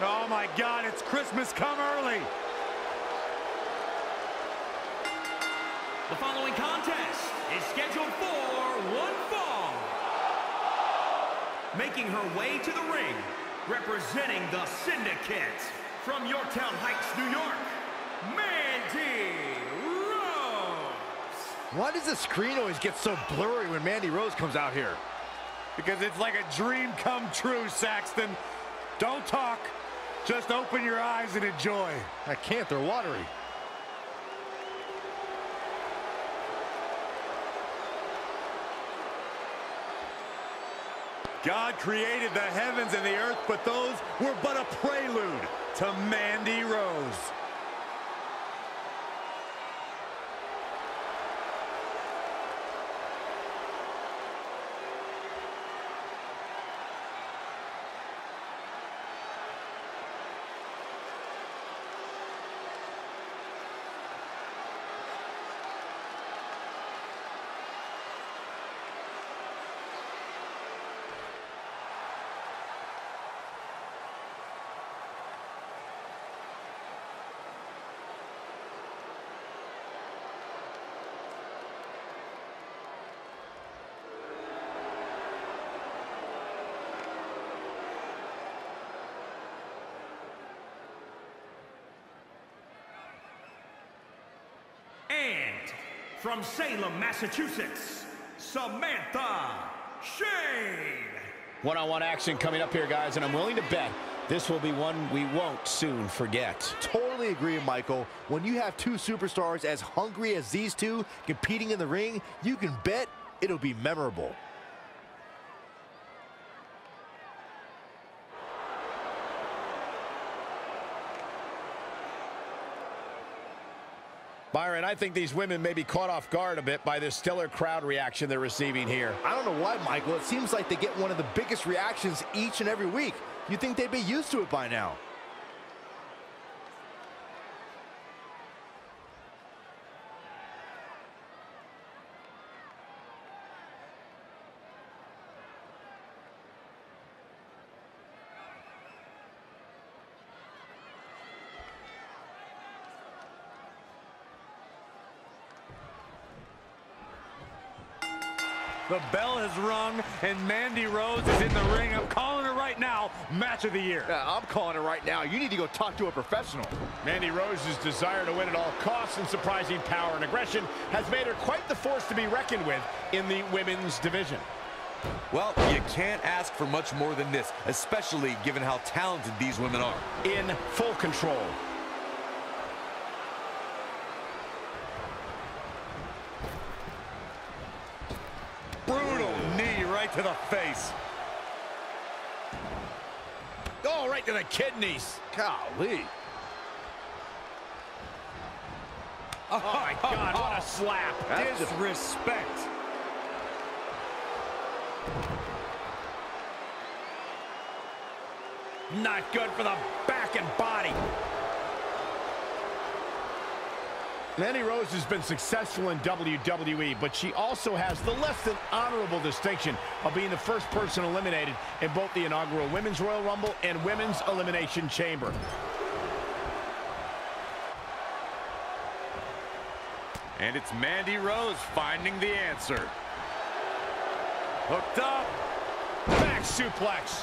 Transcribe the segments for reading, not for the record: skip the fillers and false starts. Oh my God, it's Christmas come early. The following contest is scheduled for one fall. Making her way to the ring, representing the Syndicate from Yorktown Heights, New York, Mandy Rose. Why does the screen always get so blurry when Mandy Rose comes out here? Because it's like a dream come true, Saxton. Don't talk, just open your eyes and enjoy. I can't, they're watery. God created the heavens and the earth, but those were but a prelude to Mandy Rose. And from Salem, Massachusetts, Samantha Shade. One-on-one action coming up here, guys, and I'm willing to bet this will be one we won't soon forget. Totally agree, Michael. When you have two superstars as hungry as these two competing in the ring, you can bet it'll be memorable. Byron, I think these women may be caught off guard a bit by this stellar crowd reaction they're receiving here. I don't know why, Michael. It seems like they get one of the biggest reactions each and every week. You'd think they'd be used to it by now. The bell has rung, and Mandy Rose is in the ring. I'm calling her right now, match of the year. Yeah, I'm calling it right now. You need to go talk to a professional. Mandy Rose's desire to win at all costs and surprising power and aggression has made her quite the force to be reckoned with in the women's division. Well, you can't ask for much more than this, especially given how talented these women are. In full control. To the face. Oh, right to the kidneys. Golly. Oh, my God, what a slap. That's disrespect. Not good for the back and body. Mandy Rose has been successful in WWE, but she also has the less than honorable distinction of being the first person eliminated in both the inaugural Women's Royal Rumble and Women's Elimination Chamber. And it's Mandy Rose finding the answer. Hooked up. Back suplex.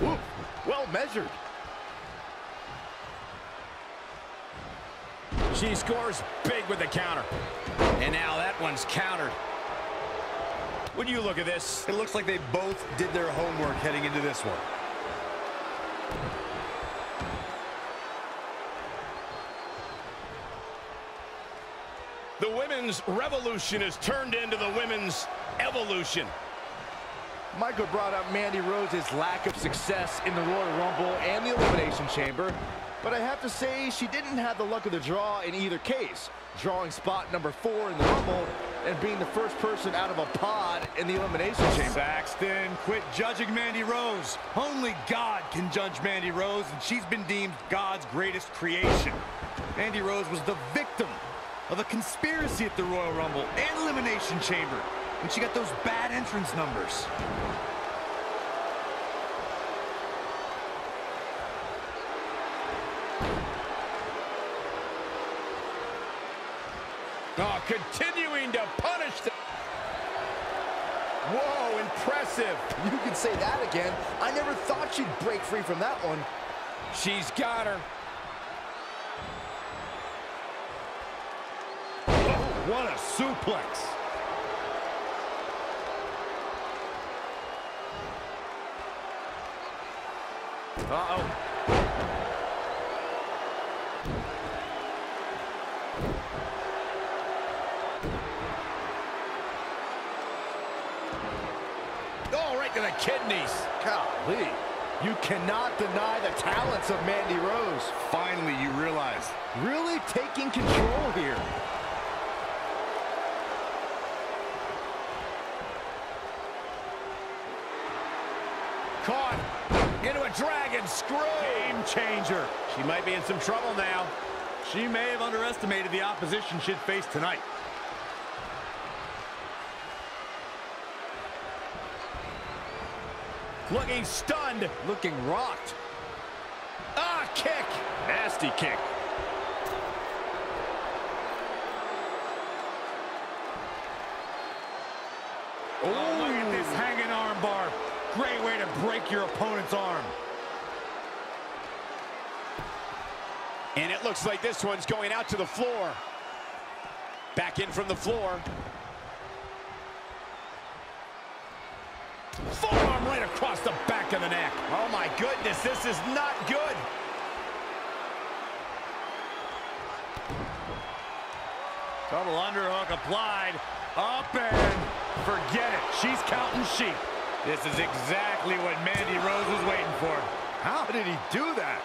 Whoop. Well measured. She scores big with the counter. And now that one's countered. Would you look at this? It looks like they both did their homework heading into this one. The women's revolution has turned into the women's evolution. Michael brought up Mandy Rose's lack of success in the Royal Rumble and the Elimination Chamber. But I have to say, she didn't have the luck of the draw in either case, drawing spot number 4 in the Rumble and being the first person out of a pod in the Elimination Chamber. Saxton, quit judging Mandy Rose. Only God can judge Mandy Rose, and she's been deemed God's greatest creation. Mandy Rose was the victim of a conspiracy at the Royal Rumble and Elimination Chamber, and she got those bad entrance numbers. Oh, continuing to punish them. Whoa, impressive. You can say that again. I never thought she'd break free from that one. She's got her. Oh, what a suplex. Uh-oh. To the kidneys. Golly. You cannot deny the talents of Mandy Rose. Finally, you realize. Really taking control here. Caught into a dragon screw. Game changer. She might be in some trouble now. She may have underestimated the opposition she'd face tonight. Looking stunned. Looking rocked. Ah, kick. Nasty kick. Oh, look at this hanging arm bar. Great way to break your opponent's arm. And it looks like this one's going out to the floor. Back in from the floor. Forearm right across the back of the neck. Oh my goodness, this is not good. Double underhook applied. Up and forget it. She's counting sheep. This is exactly what Mandy Rose was waiting for. How did he do that?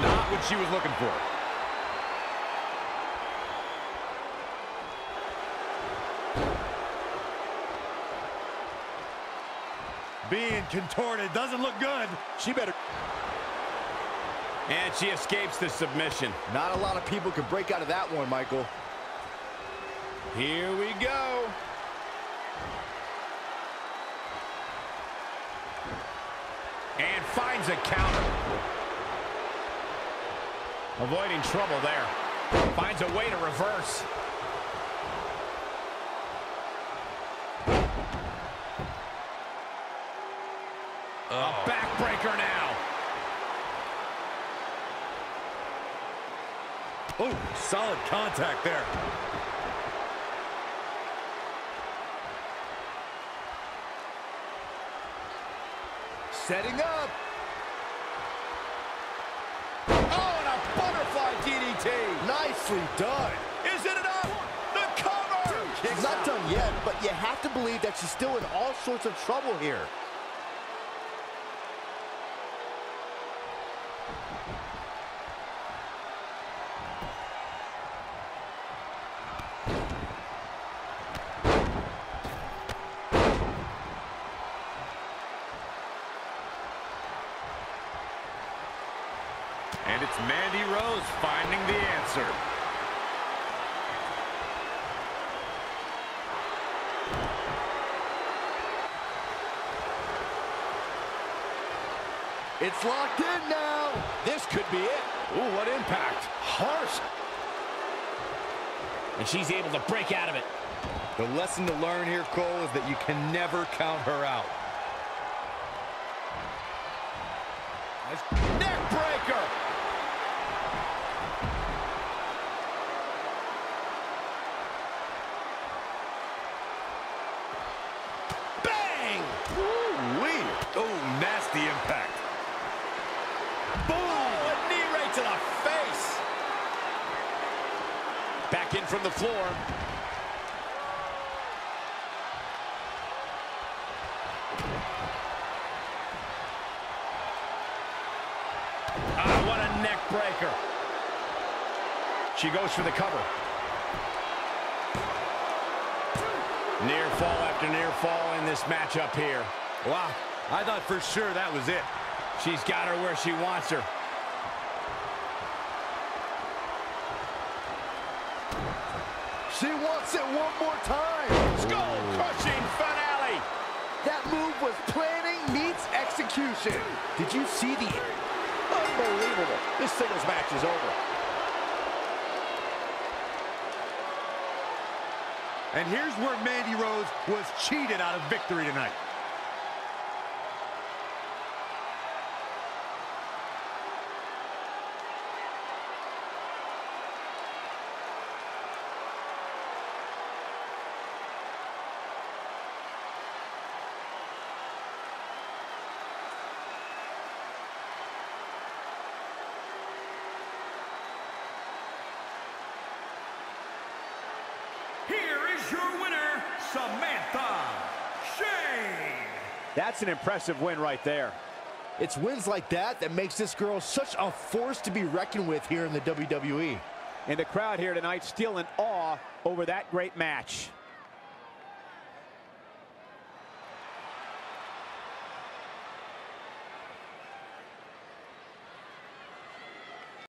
Not what she was looking for. Being contorted doesn't look good. She better. And she escapes the submission. Not a lot of people can break out of that one, Michael. Here we go. And finds a counter. Avoiding trouble there. Finds a way to reverse. Oh. A backbreaker now. Oh, solid contact there. Setting up. DDT. Nicely done. Is it enough? The cover! She's not done yet, but you have to believe that she's still in all sorts of trouble here. And it's Mandy Rose finding the answer. It's locked in now. This could be it. Ooh, what impact. Harsh. And she's able to break out of it. The lesson to learn here, Cole, is that you can never count her out. Neck breaker. Bang! Woo-wee. Oh, nasty impact. Boom! Oh, a knee right to the face. Back in from the floor. What a neck breaker. She goes for the cover. Near fall after near fall in this matchup here. Wow, I thought for sure that was it. She's got her where she wants her. She wants it one more time. Skull Crushing Finale. That move was planning meets execution. Did you see the... Unbelievable. This singles match is over. And here's where Mandy Rose was cheated out of victory tonight. Your winner, Samantha Shade. That's an impressive win right there. It's wins like that that makes this girl such a force to be reckoned with here in the WWE. And the crowd here tonight still in awe over that great match.